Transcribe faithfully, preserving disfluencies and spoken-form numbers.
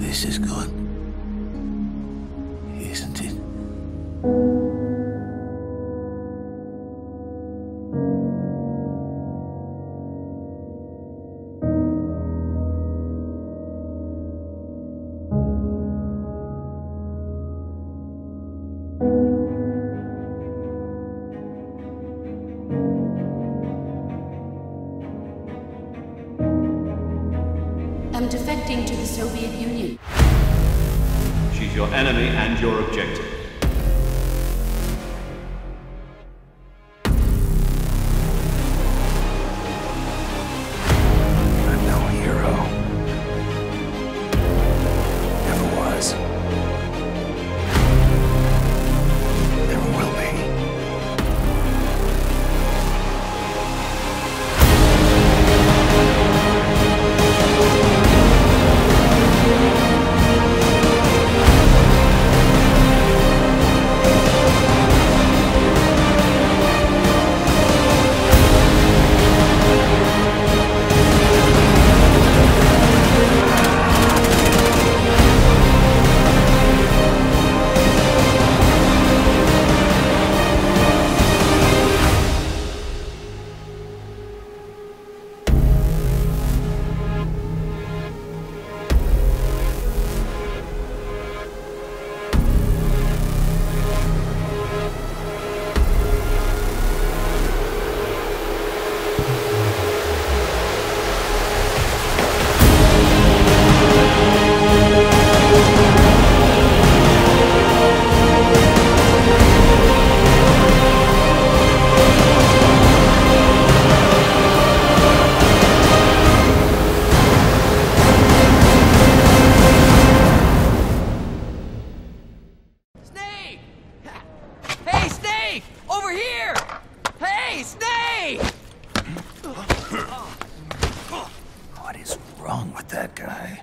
This is good, isn't it? I'm defecting to the Soviet Union. She's your enemy and your objective. I'm no hero. Never was. Never will be. Over here! Hey, Snake! What is wrong with that guy?